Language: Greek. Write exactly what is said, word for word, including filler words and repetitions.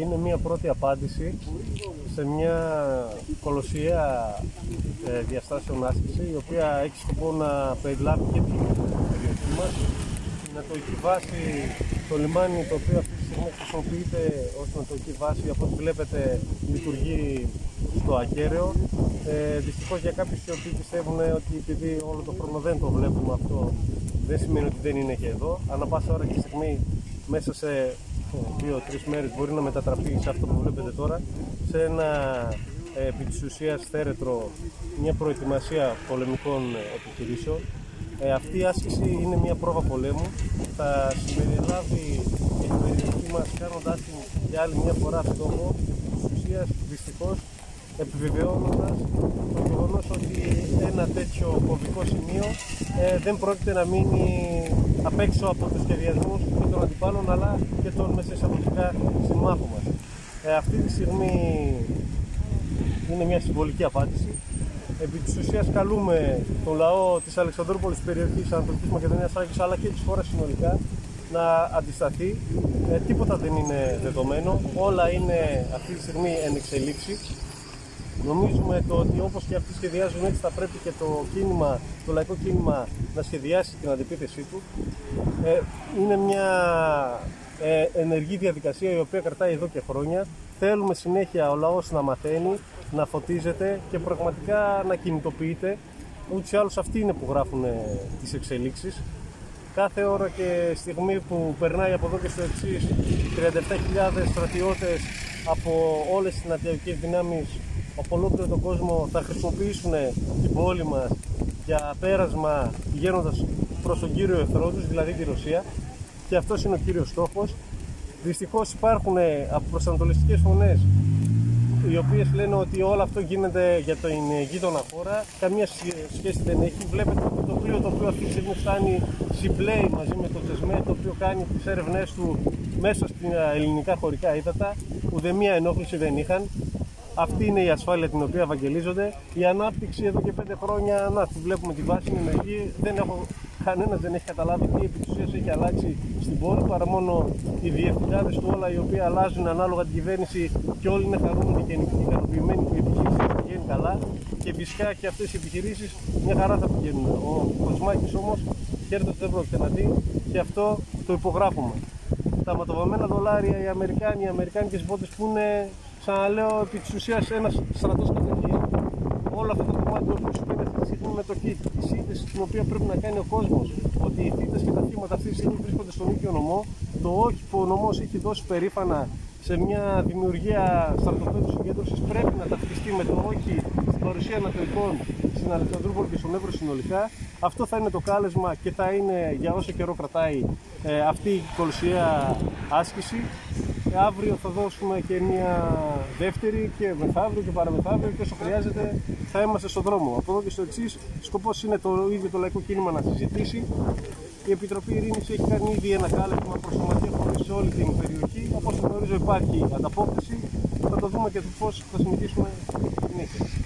είναι μια πρώτη απάντηση σε μια κολοσσιαία διαστάσεων άσκηση, η οποία έχει σκοπό να περιλάβει και την περιοχή μας, να το οικιβάσει το λιμάνι, το οποίο αυτή τη στιγμή χρησιμοποιείται ως να το οικιβάσει, από ό,τι βλέπετε λειτουργεί στο ακέραιο. Ε, δυστυχώς για κάποιους οι οποίοι πιστεύουν ότι επειδή όλο το χρόνο δεν το βλέπουμε αυτό, δεν σημαίνει ότι δεν είναι και εδώ. Ανά πάσα ώρα και στιγμή μέσα σε δύο τρεις μέρες μπορεί να μετατραπεί σε αυτό που βλέπετε τώρα, σε ένα επί της ουσίας θέρετρο, μια προετοιμασία πολεμικών επιχειρήσεων. Ε, αυτή η άσκηση είναι μια πρόβα πολέμου. Θα συμπεριλάβει και την περιοχή μας, κάνοντάς την για άλλη μια φορά φτωχό, επί της ουσίας δυστυχώς επιβεβαιώνοντας το γεγονός ότι ένα τέτοιο κομβικό σημείο ε, δεν πρόκειται να μείνει απ' έξω από τους σχεδιασμούς και των αντιπάλων, αλλά και των μέσα εισαγωγικά συμμάχων μας. Ε, αυτή τη στιγμή είναι μια συμβολική απάντηση. Επί της ουσίας καλούμε τον λαό της Αλεξανδρούπολης, της περιοχής Ανατολικής Μακεδονίας Θράκης, αλλά και της χώρας συνολικά να αντισταθεί. Ε, τίποτα δεν είναι δεδομένο, όλα είναι αυτή τη στιγμή εν εξελίξη. Νομίζουμε το ότι όπως και αυτοί σχεδιάζουν, έτσι θα πρέπει και το κίνημα, το λαϊκό κίνημα, να σχεδιάσει την αντεπίθεσή του. Ε, είναι μια ε, ενεργή διαδικασία η οποία κρατάει εδώ και χρόνια. Θέλουμε συνέχεια ο λαός να μαθαίνει, να φωτίζεται και πραγματικά να κινητοποιείται. Ούτως ή άλλως αυτοί είναι που γράφουν τις εξελίξεις. Κάθε ώρα και στιγμή που περνάει από εδώ και στο εξής, τριάντα επτά χιλιάδες στρατιώτες από όλες τις νατιακές δυνάμεις από ολόκληρο τον κόσμο θα χρησιμοποιήσουν την πόλη μας για πέρασμα, πηγαίνοντας προς τον κύριο εχθρό τους, δηλαδή τη Ρωσία, και αυτός είναι ο κύριος στόχος. Δυστυχώς υπάρχουν προσανατολιστικές φωνές οι οποίες λένε ότι όλο αυτό γίνεται για την γείτονα χώρα, καμία σχέση δεν έχει. Βλέπετε ότι το πλοίο το οποίο αυτή τη στιγμή φτάνει συμπλέει μαζί με το Τσεσμέ, το οποίο κάνει τις έρευνές του μέσα στα ελληνικά χωρικά ύδατα. Ουδέμια ενόχληση δεν είχαν. Αυτή είναι η ασφάλεια την οποία ευαγγελίζονται. Η ανάπτυξη εδώ και πέντε χρόνια, να τη βλέπουμε τη βάση, είναι ενεργή. Κανένας δεν έχει καταλάβει τι επί της ουσίας έχει αλλάξει στην πόλη, παρά μόνο οι διευθυντάδες του όλα, οι οποίοι αλλάζουν ανάλογα την κυβέρνηση και όλοι είναι χαρούμενοι και ικανοποιημένοι που η επιχείρηση πηγαίνει καλά. Και φυσικά και αυτές οι επιχειρήσεις μια χαρά θα πηγαίνουν. Ο Κοσμάκης όμως κέρδος δεν πρόκειται να δει και αυτό το υπογράφουμε. Τα ματωβαμμένα δολάρια, οι Αμερικάνοι, οι Αμερικάνικες βότες που είναι, ξαναλέω, επί της ουσίας ένας στρατός κατοχής. Όλο αυτό το κομμάτι που παίρνει αυτή τη στιγμή με το ΚΙΤ, τη σύνδεση την οποία πρέπει να κάνει ο κόσμος, ότι οι θύτες και τα θύματα αυτή τη στιγμή βρίσκονται στον ίδιο νομό, το όχι που ο νομός έχει δώσει περήφανα σε μια δημιουργία στρατοπέδου συγκέντρωσης πρέπει να ταυτιστεί με το όχι στην παρουσία ανατολικών στην Αλεξανδρούπολη και στον Εύρο συνολικά. Αυτό θα είναι το κάλεσμα και θα είναι για όσο καιρό κρατάει ε, αυτή η κολοσσιαία άσκηση. Αύριο θα δώσουμε και μια δεύτερη και μεθαύριο και παραμεθαύριο και όσο χρειάζεται θα είμαστε στον δρόμο. Από εδώ και στο εξής, σκοπός είναι το ίδιο το λαϊκό κίνημα να συζητήσει. Η Επιτροπή Ειρήνης έχει κάνει ήδη ένα κάλεσμα προς σωματεία χωρίς σε όλη την περιοχή. Όπως το γνωρίζω υπάρχει ανταπόκριση, θα το δούμε και το πώς θα συνεχίσουμε συνέχεια.